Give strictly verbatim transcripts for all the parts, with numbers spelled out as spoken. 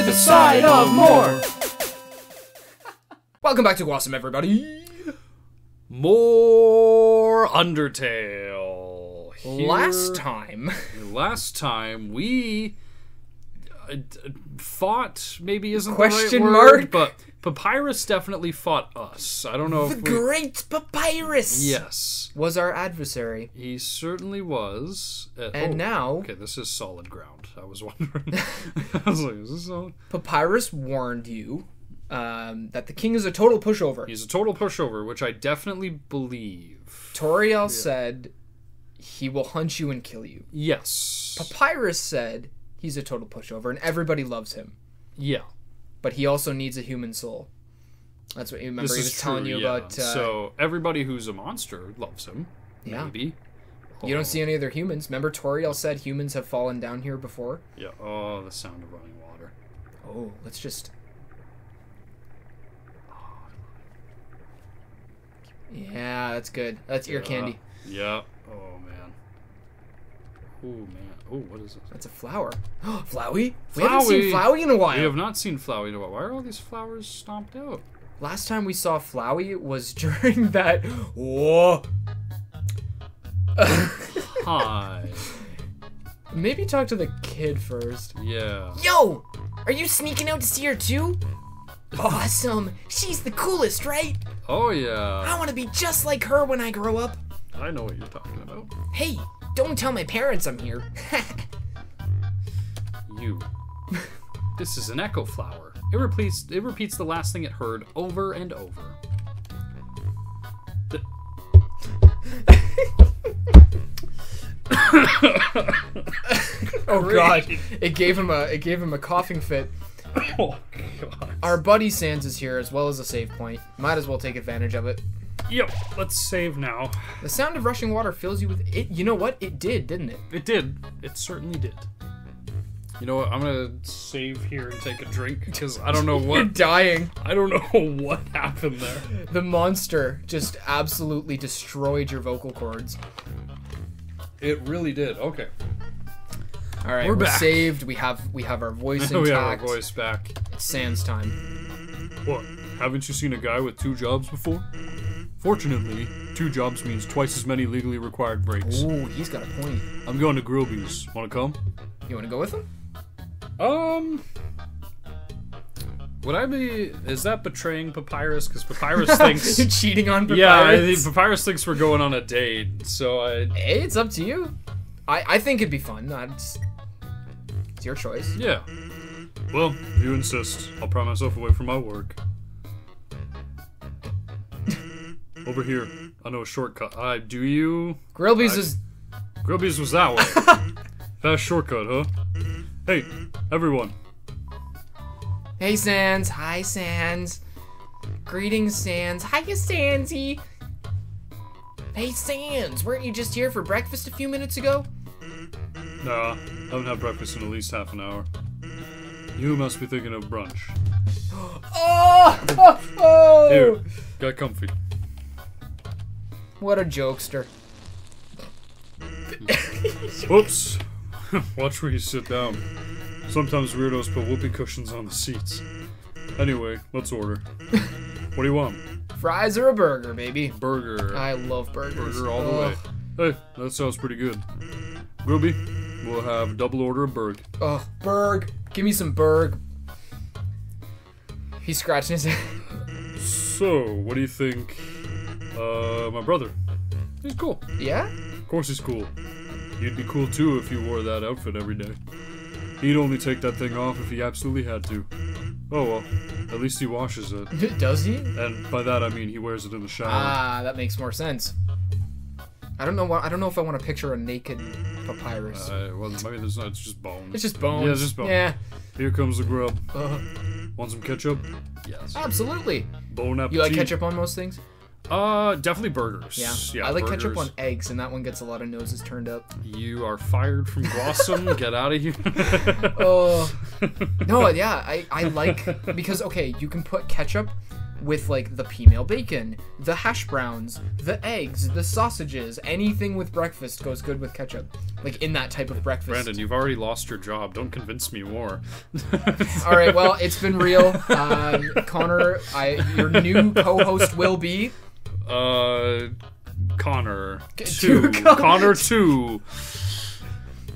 to the side of more. Welcome back to Awesome, everybody. More Undertale. Here, last time. last time we uh, fought. Maybe isn't question the right mark, word, but Papyrus definitely fought us. I don't know. The if we... great Papyrus. Yes, was our adversary. He certainly was. Uh, and oh, now, okay, this is solid ground. I was wondering. I was like, is this solid? Papyrus warned you um, that the king is a total pushover. He's a total pushover, which I definitely believe. Toriel yeah. said he will hunt you and kill you. Yes. Papyrus said he's a total pushover, and everybody loves him. Yeah. But he also needs a human soul. That's what you remember he was true, telling you yeah. about. Uh, so everybody who's a monster loves him. Yeah. Maybe. Oh. You don't see any other humans. Remember Toriel said humans have fallen down here before? Yeah. Oh, the sound of running water. Oh, let's just... Yeah, that's good. That's yeah. ear candy. Yeah. Oh, man. Oh, man. Oh, what is this? That's a flower. Flowey? We haven't seen Flowey in a while. We have not seen Flowey in a while. Why are all these flowers stomped out? Last time we saw Flowey was during that... Whoa. Hi. Maybe talk to the kid first. Yeah. Yo! Are you sneaking out to see her too? Awesome. She's the coolest, right? Oh, yeah. I want to be just like her when I grow up. I know what you're talking about. Hey. Don't tell my parents I'm here. you. This is an echo flower. It repeats, it repeats the last thing it heard over and over. The... oh god. It gave him a it gave him a coughing fit. Oh god. Our buddy Sans is here as well as a save point. Might as well take advantage of it. Yep, let's save now. The sound of rushing water fills you with it. You know what? It did, didn't it? It did. It certainly did. You know what? I'm gonna save here and take a drink because I don't know what. You're dying. I don't know what happened there. The monster just absolutely destroyed your vocal cords. It really did. Okay. All right, we're, we're back. saved. We have we have our voice intact. We have our voice back. It's Sans time. What? Haven't you seen a guy with two jobs before? Fortunately, two jobs means twice as many legally required breaks. Ooh, he's got a point. I'm going to Grillby's. Want to come? You want to go with him? Um... Would I be... Is that betraying Papyrus? Because Papyrus thinks... You're cheating on Papyrus? Yeah, I think Papyrus thinks we're going on a date, so I... Hey, it's up to you. I, I think it'd be fun. That's... It's your choice. Yeah. Well, if you insist, I'll pry myself away from my work. Over here. I know a shortcut. I do you? Grillby's is... Grillby's was that way. Fast shortcut, huh? Hey, everyone. Hey, Sans. Hi, Sans. Greetings, Sans. Hiya, Sansy. Hey, Sans. Weren't you just here for breakfast a few minutes ago? Nah, I haven't had breakfast in at least half an hour. You must be thinking of brunch. Oh! Oh! Here, got comfy. What a jokester. Whoops. Watch where you sit down. Sometimes weirdos put whoopee cushions on the seats. Anyway, let's order. What do you want? Fries or a burger, baby? Burger. I love burgers. Burger all the Ugh. way. Hey, that sounds pretty good. Grillby, we'll have a double order of burg. Ugh, burg. Give me some burg. He's scratching his head. So, what do you think... Uh, my brother. He's cool. Yeah? Of course he's cool. You'd be cool too if you wore that outfit every day. He'd only take that thing off if he absolutely had to. Oh well, at least he washes it. Does he? And by that I mean he wears it in the shower. Ah, that makes more sense. I don't know what, I don't know if I want to picture a naked Papyrus. Uh, well, maybe there's not, it's just bones. It's just bones. Yeah, it's just bones. Yeah. Here comes the grub. Uh, Want some ketchup? Yes. Absolutely. Bon appetit. You like ketchup on most things? Uh, definitely burgers. Yeah, yeah I like burgers. Ketchup on eggs, and that one gets a lot of noses turned up. You are fired from Blossom. Get out of here. Oh, uh, no, yeah, I, I like, because, okay, you can put ketchup with like the female bacon, the hash browns, the eggs, the sausages. Anything with breakfast goes good with ketchup, like in that type of breakfast. Brandon, you've already lost your job. Don't convince me more. All right, well, it's been real. Um, Connor, I, your new co-host will be... Uh, Connor. Two. Con Connor two.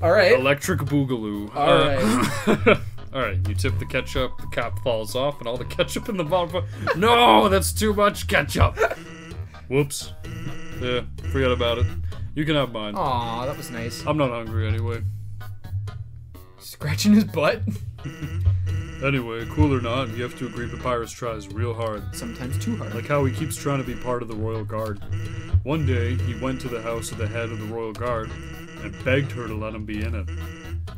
All right. Electric Boogaloo. All uh, right. All right, you tip the ketchup, the cap falls off, and all the ketchup in the bottom. No, that's too much ketchup. Whoops. Yeah, forget about it. You can have mine. Aw, that was nice. I'm not hungry anyway. Scratching his butt? Anyway, cool or not, you have to agree Papyrus tries real hard. Sometimes too hard. Like how he keeps trying to be part of the Royal Guard. One day, he went to the house of the head of the Royal Guard and begged her to let him be in it.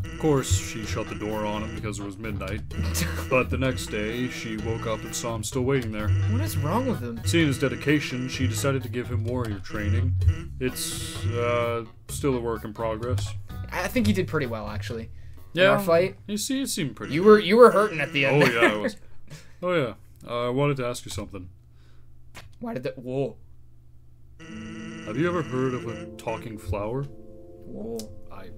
Of course, she shut the door on him because it was midnight. But the next day, she woke up and saw him still waiting there. What is wrong with him? Seeing his dedication, she decided to give him warrior training. It's uh, still a work in progress. I think he did pretty well, actually. Yeah, in our fight. You see, it seemed pretty. You good. were you were hurting at the end. Oh yeah, I was. Oh yeah. Uh, I wanted to ask you something. Why did that? Whoa. Have you ever heard of a talking flower? Whoa. I.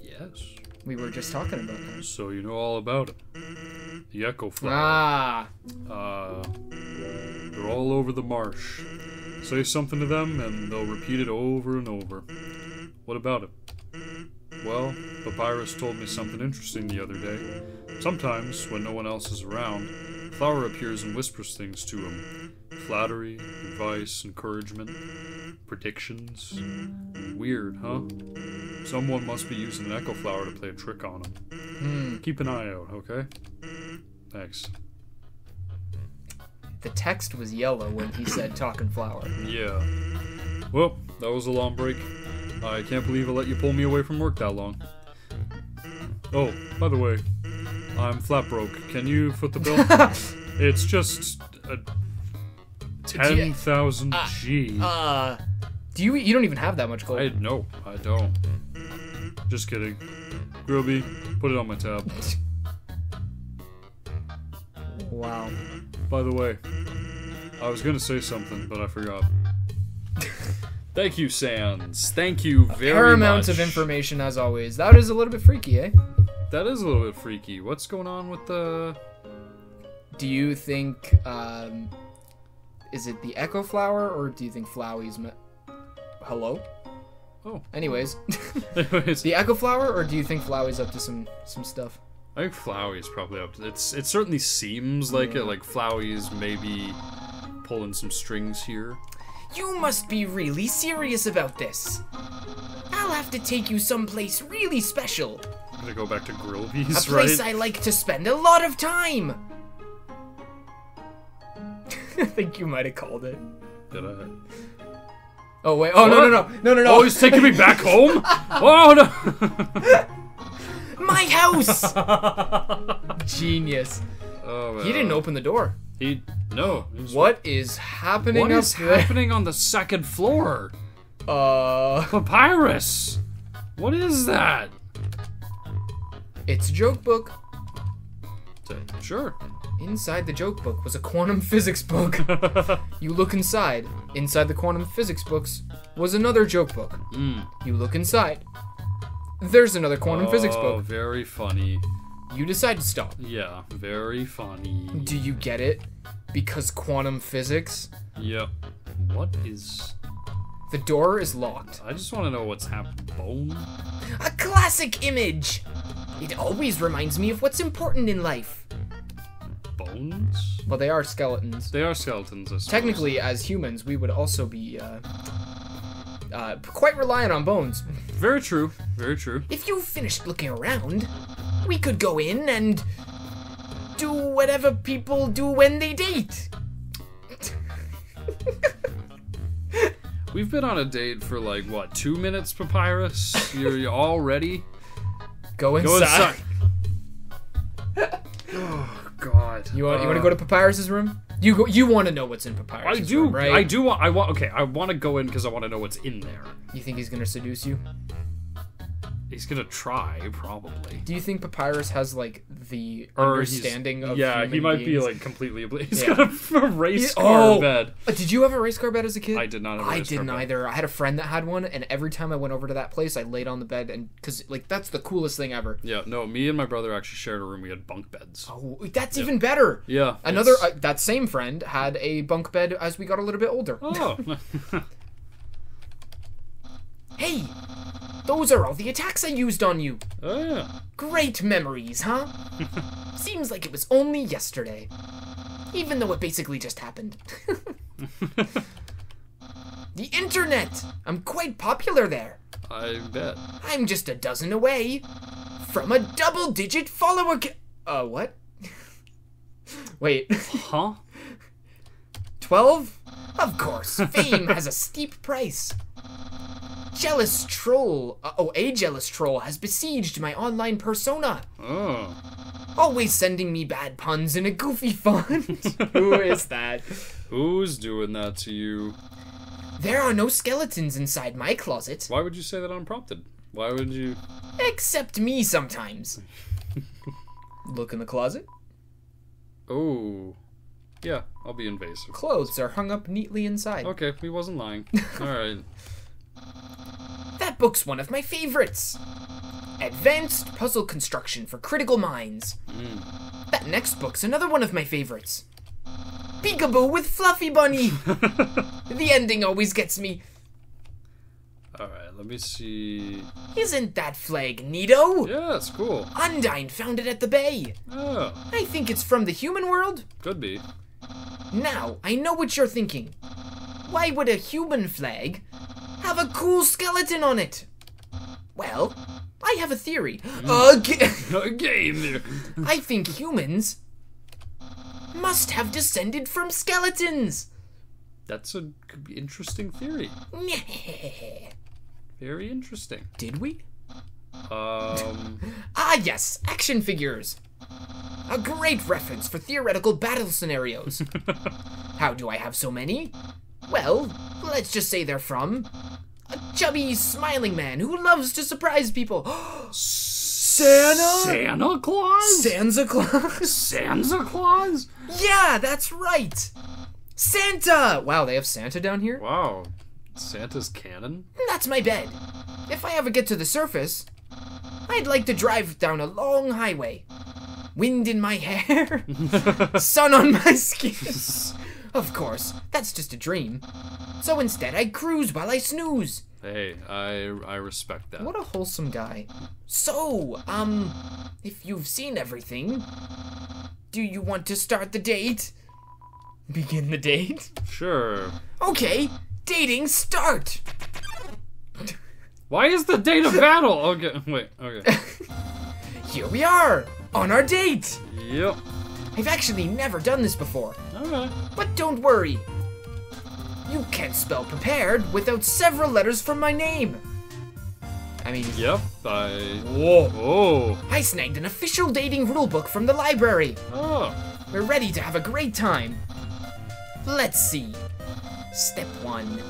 Yes. We were just talking about that. So you know all about it. The echo flower. Ah. Uh, they're all over the marsh. Say something to them and they'll repeat it over and over. What about it? Well, Papyrus told me something interesting the other day. Sometimes, when no one else is around, the flower appears and whispers things to him. Flattery, advice, encouragement, predictions. Weird, huh? Someone must be using an echo flower to play a trick on him. Hmm. Keep an eye out, okay? Thanks. The text was yellow when he said talking flower. Yeah. Well, that was a long break. I can't believe I let you pull me away from work that long. Oh, by the way, I'm flat broke. Can you foot the bill? It's just... a ten thousand uh, G. Uh... Do you you don't even have that much gold? I no, I don't. Just kidding. Grillby, put it on my tab. Wow. By the way, I was gonna say something, but I forgot. Thank you, Sans. Thank you very much. A fair amount of information as always. That is a little bit freaky, eh? That is a little bit freaky. What's going on with the? Do you think um, is it the echo flower, or do you think Flowey's? Hello? Oh. Anyways. Anyways. The echo flower, or do you think Flowey's up to some some stuff? I think Flowey's probably up to it's it certainly seems like yeah. it, like Flowey's maybe pulling some strings here. You must be really serious about this. I'll have to take you someplace really special. I'm gonna go back to Grillby's, right? A place I like to spend a lot of time. I think you might have called it. Did I? Oh wait! Oh what? no no no no no no! Oh, he's taking me back home! Oh no! My house! Genius! Oh, man. He didn't open the door. He no. He what is happening? What is there? happening on the second floor? Uh, Papyrus. What is that? It's a joke book. Sure. Inside the joke book was a quantum physics book. You look inside. Inside the quantum physics books was another joke book. Mm. You look inside. There's another quantum oh, physics book. Oh, very funny. You decide to stop. Yeah, very funny. Do you get it? Because quantum physics? Yep. Yeah. What is... The door is locked. I just want to know what's happening. A classic image! It always reminds me of what's important in life. Bones? Well, they are skeletons. They are skeletons, I suppose. Technically, as humans, we would also be uh, uh, quite reliant on bones. Very true. Very true. If you finished looking around, we could go in and do whatever people do when they date. We've been on a date for like, what, two minutes, Papyrus? You're, you're all ready? Go inside. Go inside. Oh God. You want you uh, want to go to Papyrus's room? You go, you want to know what's in Papyrus's I do, room, right? I do. Want, I want. Okay, I want to go in because I want to know what's in there. You think he's gonna seduce you? He He's gonna try, probably. Do you think Papyrus has like the or understanding of? Yeah, human he might beings? be like completely. oblivious. He's yeah. got a race he, car oh, bed. Did you have a race car bed as a kid? I did not. Have a race I car didn't bed. either. I had a friend that had one, and every time I went over to that place, I laid on the bed, and because like that's the coolest thing ever. Yeah, no, me and my brother actually shared a room. We had bunk beds. Oh, that's yeah. even better. Yeah, another uh, that same friend had a bunk bed as we got a little bit older. Oh. Hey, those are all the attacks I used on you. Oh, yeah. Great memories, huh? Seems like it was only yesterday. Even though it basically just happened. The internet! I'm quite popular there. I bet. I'm just a dozen away from a double-digit follower ca- Uh, what? Wait. Huh? Twelve? Of course, fame has a steep price. Jealous troll, uh, oh, a jealous troll has besieged my online persona. Oh. Always sending me bad puns in a goofy font. Who is that? Who's doing that to you? There are no skeletons inside my closet. Why would you say that unprompted? Why would you? Except me sometimes. Look in the closet. Oh. Yeah, I'll be invasive. Clothes are hung up neatly inside. Okay, he wasn't lying. All right. That book's one of my favorites. Advanced Puzzle Construction for Critical Minds. Mm. That next book's another one of my favorites. Peekaboo with Fluffy Bunny. The ending always gets me. Alright, let me see. Isn't that flag neato? Yeah, it's cool. Undyne found it at the bay. Oh. I think it's from the human world. Could be. Now, I know what you're thinking. Why would a human flag have a cool skeleton on it? Well, I have a theory. A, ga a game. I think humans must have descended from skeletons. That's an interesting theory. Very interesting. Did we? Um. Ah, yes, action figures. A great reference for theoretical battle scenarios. How do I have so many? Well, let's just say they're from a chubby, smiling man who loves to surprise people. Santa? Santa Claus? Sansa Claus? Sansa Claus? Yeah, that's right. Santa! Wow, they have Santa down here? Wow. Santa's cannon? That's my bed. If I ever get to the surface, I'd like to drive down a long highway. Wind in my hair. Sun on my skin. Of course, that's just a dream. So instead, I cruise while I snooze. Hey, I I respect that. What a wholesome guy. So, um, if you've seen everything, do you want to start the date? Begin the date? Sure. Okay, dating start. Why is the date a battle? Okay, wait, okay. Here we are, on our date. Yep. I've actually never done this before. Alright. But don't worry. You can't spell prepared without several letters from my name. I mean... Yep, I... Whoa. Oh. I snagged an official dating rulebook from the library. Oh. We're ready to have a great time. Let's see. Step one.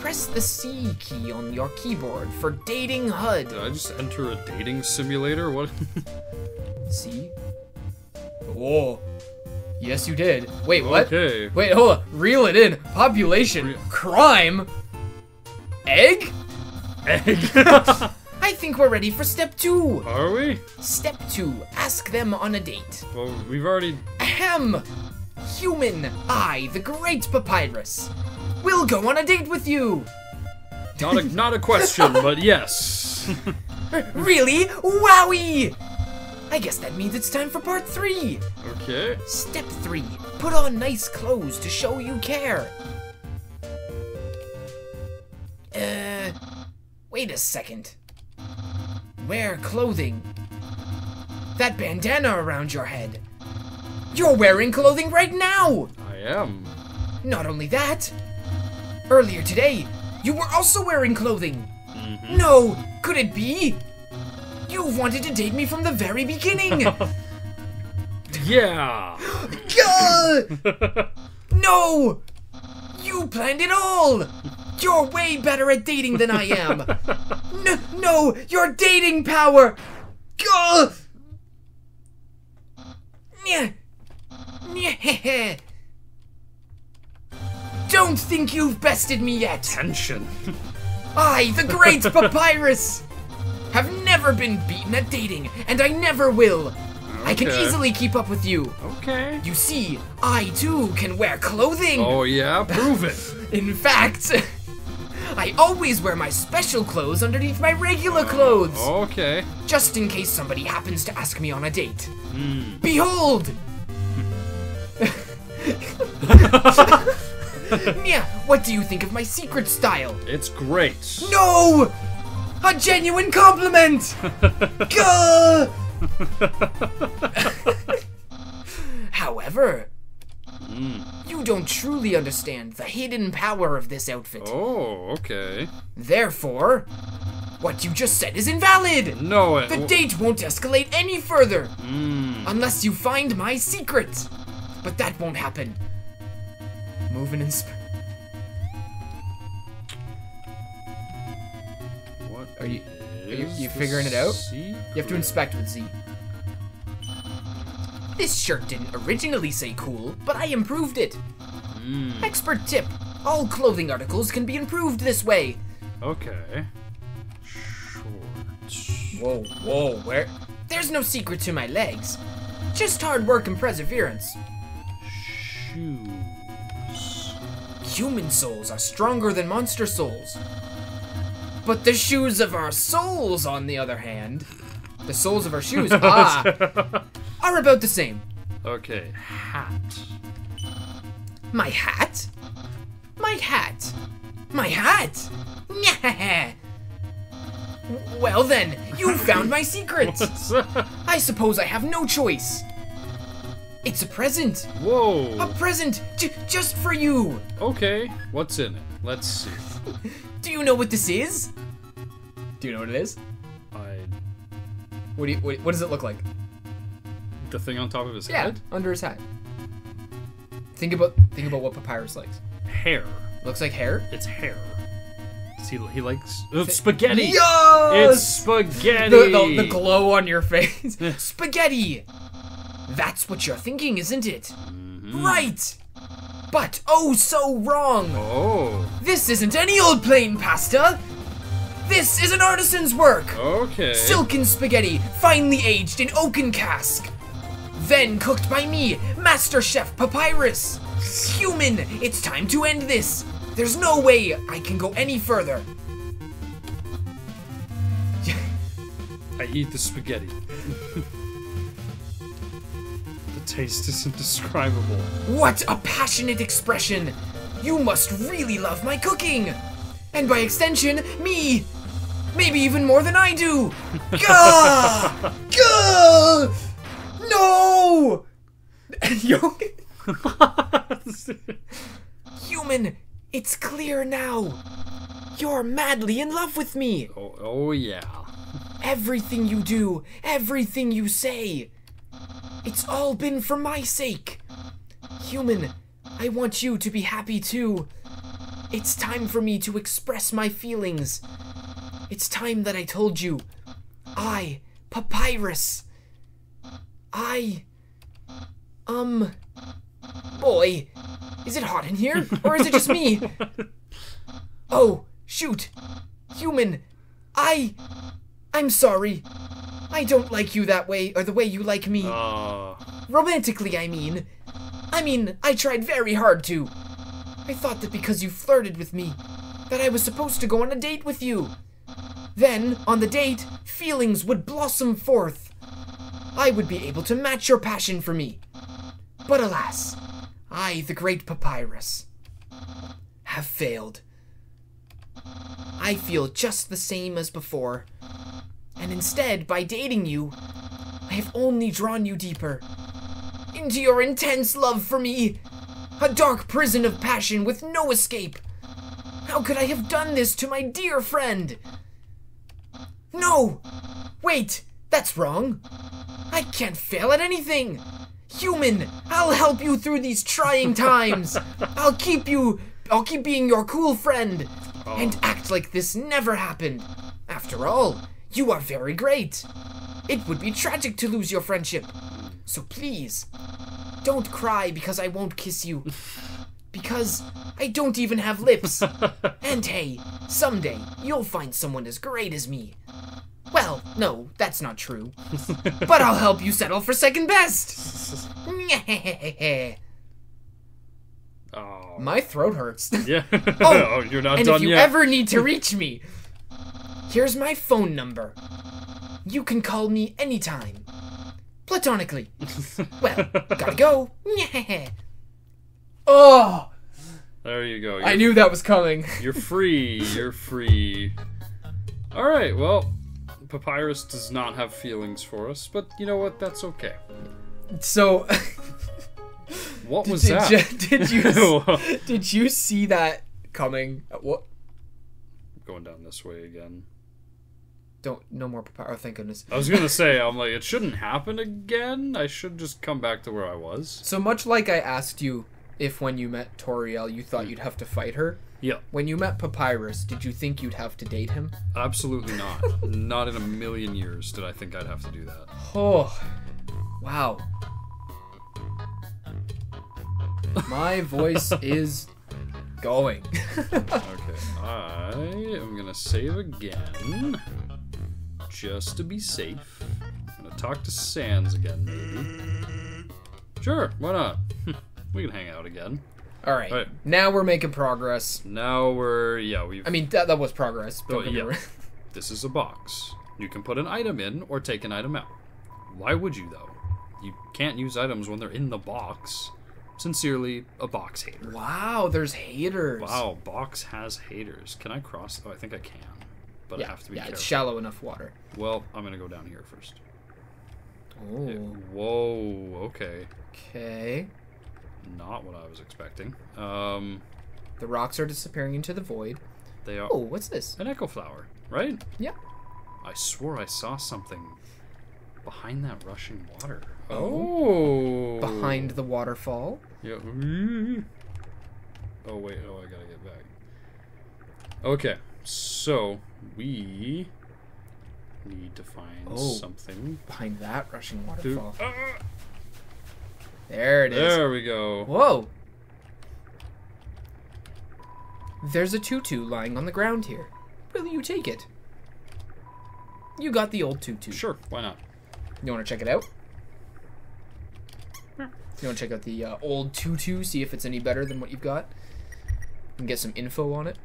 Press the C key on your keyboard for dating H U D. Did I just enter a dating simulator? What? See? Oh, yes you did. Wait, what? Okay. Wait, hold on. Reel it in. Population. Re crime. Egg? Egg. I think we're ready for step two. Are we? Step two. Ask them on a date. Well, we've already... Ahem. Human, I, the great Papyrus, will go on a date with you. Not a, not a question, but yes. Really? Wowie! I guess that means it's time for part three. Okay. Step three, put on nice clothes to show you care. Uh, wait a second. Wear clothing. That bandana around your head. You're wearing clothing right now. I am. Not only that, earlier today, you were also wearing clothing. Mm-hmm. No, could it be? You've wanted to date me from the very beginning! Yeah! No! You planned it all! You're way better at dating than I am. no, no, your dating power. Ugh. Don't think you've bested me yet. Tension. I, the great Papyrus, have never been beaten at dating, and I never will. Okay. I can easily keep up with you. Okay. You see, I too can wear clothing. Oh yeah, prove it. In fact, I always wear my special clothes underneath my regular clothes. Uh, okay. Just in case somebody happens to ask me on a date. Mm. Behold! Yeah, what do you think of my secret style? It's great. No! A genuine compliment! However, mm. you don't truly understand the hidden power of this outfit. Oh, okay. Therefore, what you just said is invalid! No, it... The date won't escalate any further! Mm. Unless you find my secret! But that won't happen. Moving in sp- What are you, are you, you figuring it out? Secret? You have to inspect with Z. This shirt didn't originally say cool, but I improved it. Mm. Expert tip, all clothing articles can be improved this way. Okay. Shorts. Whoa, whoa, where? There's no secret to my legs. Just hard work and perseverance. Shoes. Human souls are stronger than monster souls. But the shoes of our souls, on the other hand, the soles of our shoes ah, are about the same. Okay, hat. My hat? My hat? My hat? Nyeh. Well then, you found my secret. I suppose I have no choice. It's a present. Whoa. A present j just for you. Okay. What's in it? Let's see. Do you know what this is? Do you know what it is? I... What do you... What, what does it look like? The thing on top of his yeah, head? Yeah, under his hat. Think about Think about what Papyrus likes. Hair. Looks like hair? It's hair. He, he likes uh, spaghetti. Yes! It's spaghetti. The, the, the glow on your face. Spaghetti. That's what you're thinking, isn't it? Mm-hmm. Right. But oh, so wrong. Oh. This isn't any old plain pasta. This is an artisan's work. Okay. Silken spaghetti, finely aged in oaken cask. Then cooked by me, Master Chef Papyrus. Human, it's time to end this. There's no way I can go any further. I eat the spaghetti. The taste is indescribable. What a passionate expression! You must really love my cooking! And by extension, me! Maybe even more than I do! Gah! Gah! No! You okay? Human! It's clear now. You're madly in love with me. Oh, oh yeah. Everything you do, everything you say, it's all been for my sake. Human, I want you to be happy too. It's time for me to express my feelings. It's time that I told you. I, Papyrus. I, um, boy. Is it hot in here? Or is it just me? Oh, shoot. Human. I... I'm sorry. I don't like you that way, or the way you like me. Uh. Romantically, I mean. I mean, I tried very hard to. I thought that because you flirted with me, that I was supposed to go on a date with you. Then, on the date, feelings would blossom forth. I would be able to match your passion for me. But alas... I, the great Papyrus, have failed. I feel just the same as before, and instead, by dating you, I have only drawn you deeper into your intense love for me, a dark prison of passion with no escape. How could I have done this to my dear friend? No! Wait, that's wrong. I can't fail at anything. Human, I'll help you through these trying times. I'll keep you, I'll keep being your cool friend. oh. and act like this never happened. After all, you are very great. It would be tragic to lose your friendship. So please, don't cry because I won't kiss you. Because I don't even have lips. And hey, someday you'll find someone as great as me. Well, no, that's not true. But I'll help you settle for second best. Oh. My throat hurts. Yeah. oh, oh, you're not done yet. And if you ever need to reach me, here's my phone number. You can call me anytime. Platonically. Well, gotta go. Oh! There you go. You're, I knew that was coming. You're free. You're free. Alright, well, Papyrus does not have feelings for us, but you know what? That's okay. So... what was did, that? Did you, did, you, did you see that coming? What? I'm going down this way again. Don't, no more Papyrus. Oh, thank goodness. I was gonna say, I'm like, it shouldn't happen again. I should just come back to where I was. So much like I asked you if when you met Toriel you thought you'd have to fight her. Yeah. When you met Papyrus, did you think you'd have to date him? Absolutely not. Not in a million years did I think I'd have to do that. Oh, wow. My voice is going. Okay, I am gonna save again. Just to be safe. I'm gonna talk to Sans again, maybe. Sure, why not? We can hang out again. Alright, All right. Now we're making progress. Now we're, yeah, we've... I mean, that, that was progress. Don't oh, yeah. This is a box. You can put an item in or take an item out. Why would you, though? You can't use items when they're in the box. Sincerely, a box hater. Wow, there's haters. Wow, box has haters. Can I cross? Oh, I think I can. But yeah, I have to be yeah, careful. Yeah, it's shallow enough water. Well, I'm going to go down here first. Oh. It, whoa, okay. Okay. Not what I was expecting. Um, the rocks are disappearing into the void. They are. Oh, what's this? An echo flower, right? Yeah. I swore I saw something behind that rushing water. Oh. Behind the waterfall. Yeah. Oh wait. Oh, I gotta get back. Okay. So we need to find oh, something behind that rushing waterfall. Uh, There it is. There we go. Whoa. There's a tutu lying on the ground here. Will you take it? You got the old tutu. Sure, why not? You want to check it out? You want to check out the uh, old tutu, see if it's any better than what you've got? And get some info on it.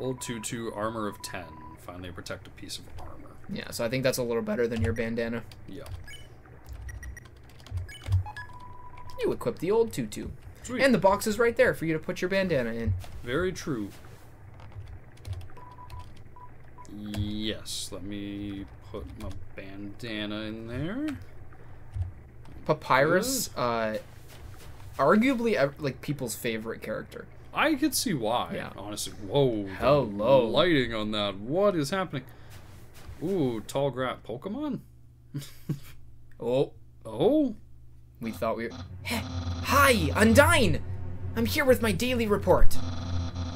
Old tutu, armor of ten. Finally protect a piece of armor. Yeah, so I think that's a little better than your bandana. Yeah. You equip the old tutu. Sweet. And the box is right there for you to put your bandana in. Very true. Yes, let me put my bandana in there. Papyrus, uh, arguably like people's favorite character. I could see why. Yeah. Honestly, whoa. Hello. Lighting on that. What is happening? Ooh, tall grass Pokemon. oh, oh. We thought we were... Hi, Undyne! I'm here with my daily report.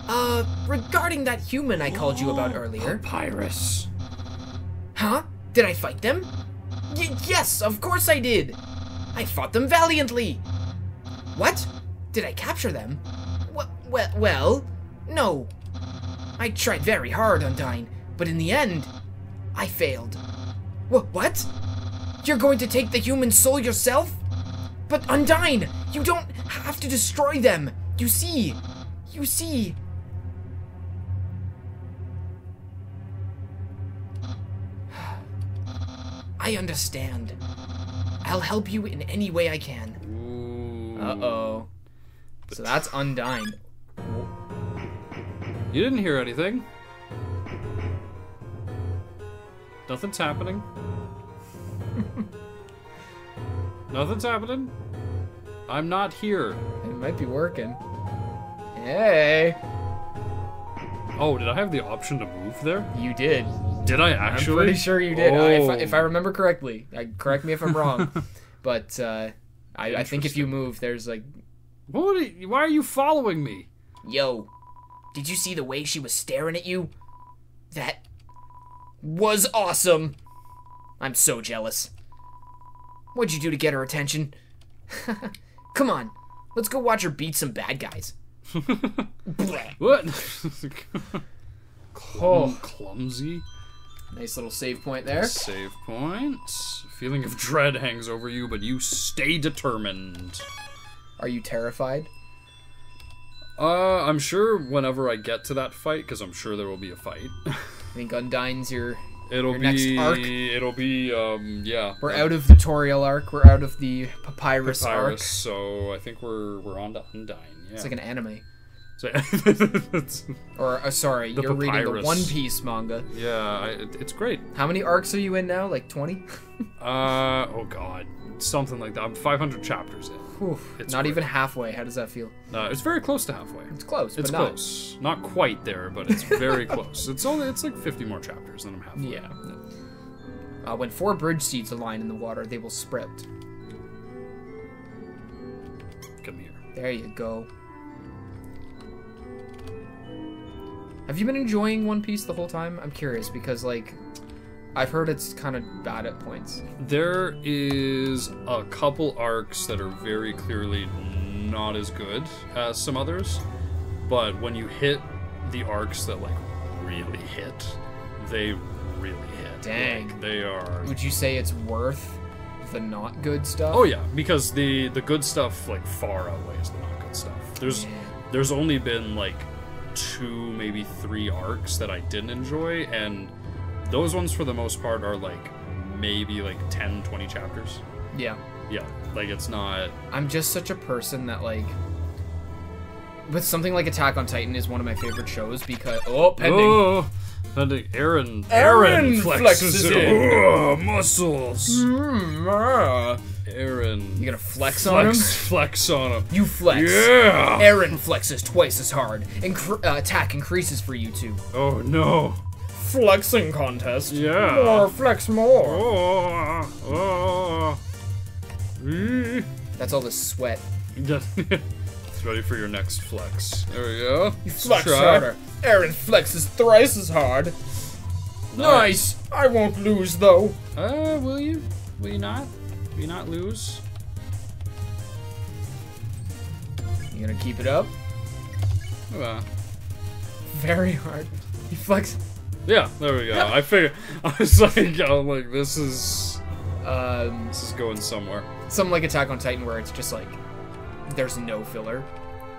Uh, regarding that human I called you about earlier... Papyrus. Huh? Did I fight them? Y yes, of course I did! I fought them valiantly! What? Did I capture them? W well, well, no. I tried very hard, Undyne, but in the end, I failed. Wh what? You're going to take the human soul yourself? But Undyne, you don't have to destroy them. You see, you see. I understand. I'll help you in any way I can. Uh-oh. So that's Undyne. You didn't hear anything. Nothing's happening. Nothing's happening. I'm not here. It might be working. Hey. Oh, did I have the option to move there? You did. Did I actually? I'm pretty sure you did. Oh. I, if, I, if I remember correctly, I, correct me if I'm wrong, but uh, I, I think if you move, there's like. What? Are you, why are you following me? Yo. Did you see the way she was staring at you? That was awesome. I'm so jealous. What'd you do to get her attention? Come on, let's go watch her beat some bad guys. What? Clum oh. Clumsy. Nice little save point there. Save points. Feeling of dread hangs over you, but you stay determined. Are you terrified? Uh, I'm sure whenever I get to that fight, because I'm sure there will be a fight. I think Undyne's your, it'll your be, next arc. It'll be, um, yeah. We're out of the Toriel arc. We're out of the Papyrus, Papyrus arc. So I think we're we're on to Undyne. Yeah. It's like an anime. So, or uh, sorry, you're Papyrus. Reading the One Piece manga. Yeah, I, it, it's great. How many arcs are you in now? Like twenty? uh, oh god. Something like that. I'm five hundred chapters in. Oof, it's not weird. Even halfway. How does that feel? Uh, it's very close to halfway. It's close. It's but not. close. Not quite there, but it's very close. It's only it's like fifty more chapters than I'm halfway. Yeah. yeah. Uh, when four bridge seeds align in the water, they will sprout. Come here. There you go. Have you been enjoying One Piece the whole time? I'm curious because like. I've heard it's kind of bad at points. There is a couple arcs that are very clearly not as good as some others, but when you hit the arcs that like really hit, they really hit. Dang. Like, they are... Would you say it's worth the not good stuff? Oh yeah, because the, the good stuff like far outweighs the not good stuff. There's, yeah. there's only been like two, maybe three arcs that I didn't enjoy, and those ones, for the most part, are, like, maybe, like, ten, twenty chapters. Yeah. Yeah. Like, it's not... I'm just such a person that, like... With something like Attack on Titan is one of my favorite shows because... Oh, pending. Oh, pending. Eren. Eren, Eren flexes, flexes in. Oh, muscles. Mm, ah. Eren. You gonna flex, flex on him? Flex on him. You flex. Yeah. Eren flexes twice as hard. Incre uh, attack increases for you two. Oh, no. Flexing contest. Yeah. More, flex more. Oh, oh. Mm. That's all the sweat. It's ready for your next flex. There we go. You flex harder. Eren flexes thrice as hard. Nice. nice. I won't lose though. Uh, will you? Will you not? Will you not lose? You gonna keep it up? Uh. Very hard. You flex. Yeah, there we go. Yeah. I figured. I was like, I'm like, this is, um, this is going somewhere. Something like Attack on Titan, where it's just like, there's no filler.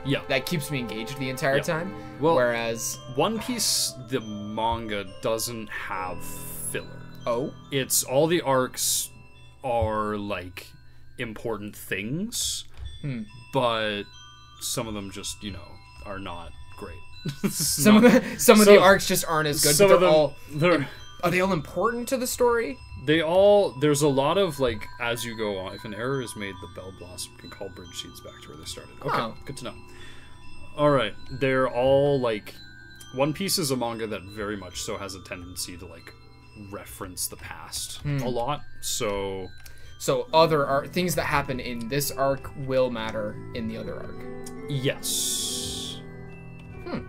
Yeah. That keeps me engaged the entire yeah. time. Well, whereas One Piece, the manga doesn't have filler. Oh. It's all the arcs are like important things, hmm. but some of them just, you know, are not great. some not, of the, some so, of the arcs just aren't as good. But they're them, all they're, are they all important to the story? They all there's a lot of like as you go on. If an error is made, the Bell Blossom can call bridge seeds back to where they started. Okay, oh. good to know. All right, they're all like One Piece is a manga that very much so has a tendency to like reference the past hmm. a lot. So so other ar things that happen in this arc will matter in the other arc. Yes. Hmm.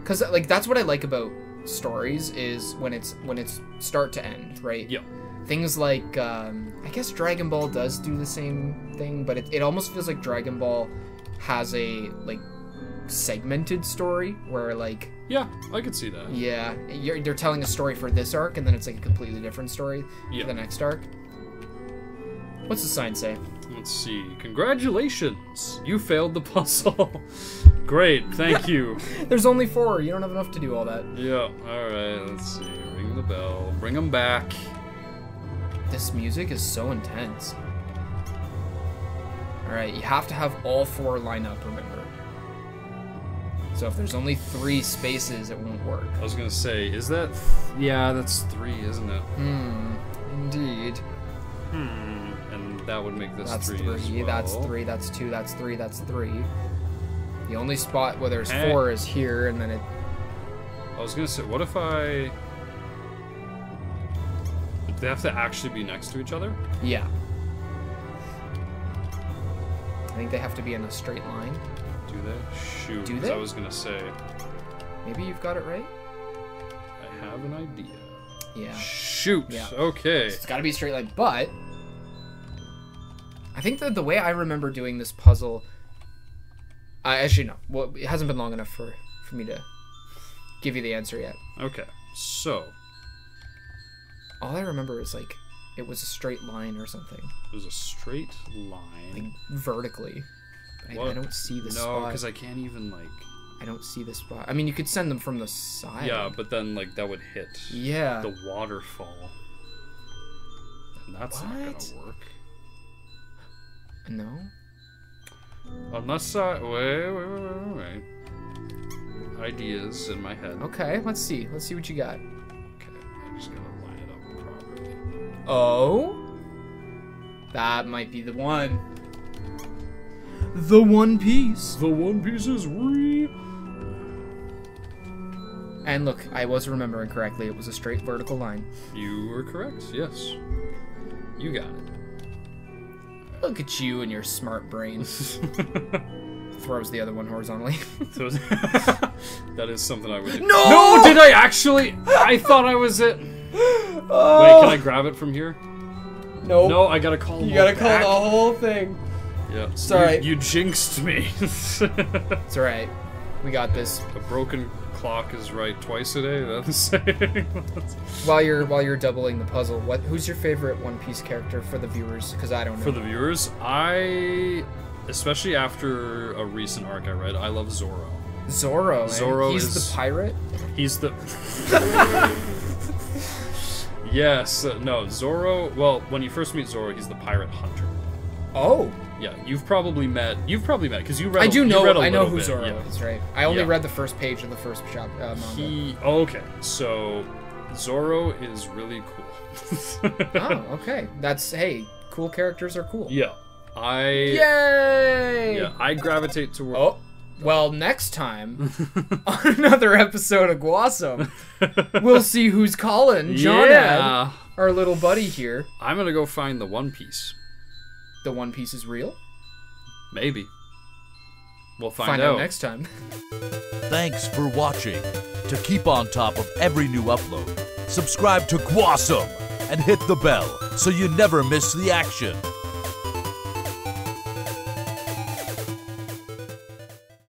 Because like that's what I like about stories is when it's when it's start to end, right? Yeah. Things like um, I guess Dragon Ball does do the same thing, but it, it almost feels like Dragon Ball has a like segmented story where like yeah, I could see that. Yeah, you're they're telling a story for this arc, and then it's like a completely different story yeah. for the next arc. What's the sign say? Let's see. Congratulations, you failed the puzzle. Great, thank you. There's only four. You don't have enough to do all that. Yeah. All right. Let's see. Ring the bell. Bring them back. This music is so intense. All right. You have to have all four line up. Remember. So if there's only three spaces, it won't work. I was gonna say, is that? Th yeah, that's three, isn't it? Hmm. Indeed. Hmm. That would make this that's three. That's three. Well. That's three. That's two. That's three. That's three. The only spot where there's hey. four is here, and then it. I was gonna say, what if I? Did they have to actually be next to each other? Yeah. I think they have to be in a straight line. Do they? Shoot. Do they? I was going to say. Maybe you've got it right? I have an idea. Yeah. Shoot. Yeah. Okay. So it's got to be a straight line, but I think that the way I remember doing this puzzle, uh, actually no, well, it hasn't been long enough for, for me to give you the answer yet. Okay. So all I remember is like it was a straight line or something. It was a straight line, like, vertically. I, I don't see the no, spot. No, because I can't even like. I don't see the spot. I mean, you could send them from the side. Yeah, but then like that would hit. Yeah. The waterfall. And that's what? Not gonna work. No. Unless I wait, wait, wait, wait, wait. Ideas in my head. Okay, let's see. Let's see what you got. Okay, I'm just gonna line it up properly. Oh. That might be the one. The One Piece. The One Piece is real. And look, I was remembering correctly. It was a straight vertical line. You were correct, yes. You got it. Look at you and your smart brains. Throws the other one horizontally. That is something I would do. No! No, did I actually? I thought I was it. Oh. Wait, can I grab it from here? No. Nope. No, I gotta call You gotta call back. The whole thing. Yeah. It's alright. You, you jinxed me. It's alright. We got this. A broken clock is right twice a day. That's the saying. While you're while you're doubling the puzzle, what who's your favorite One Piece character for the viewers? Because I don't know. For the viewers, I especially after a recent arc I read, I love Zoro. Zoro. Zoro he's is the pirate. He's the. Yes. Uh, no. Zoro. Well, when you first meet Zoro, he's the pirate hunter. Oh. Yeah, you've probably met. You've probably met because you read. I do know. I know who Zoro yeah. is, right? I only yeah. read the first page of the first shop. Uh, manga. He oh, okay. So Zoro is really cool. Oh, okay. That's hey, cool characters are cool. Yeah, I. Yay! Yeah, I gravitate toward. Oh, well, next time on another episode of Gwasm, we'll see who's calling John, yeah. our little buddy here. I'm gonna go find the One Piece. The One Piece is real? Maybe. We'll find, find out. out next time. Thanks for watching. To keep on top of every new upload, subscribe to Gwasm and hit the bell so you never miss the action.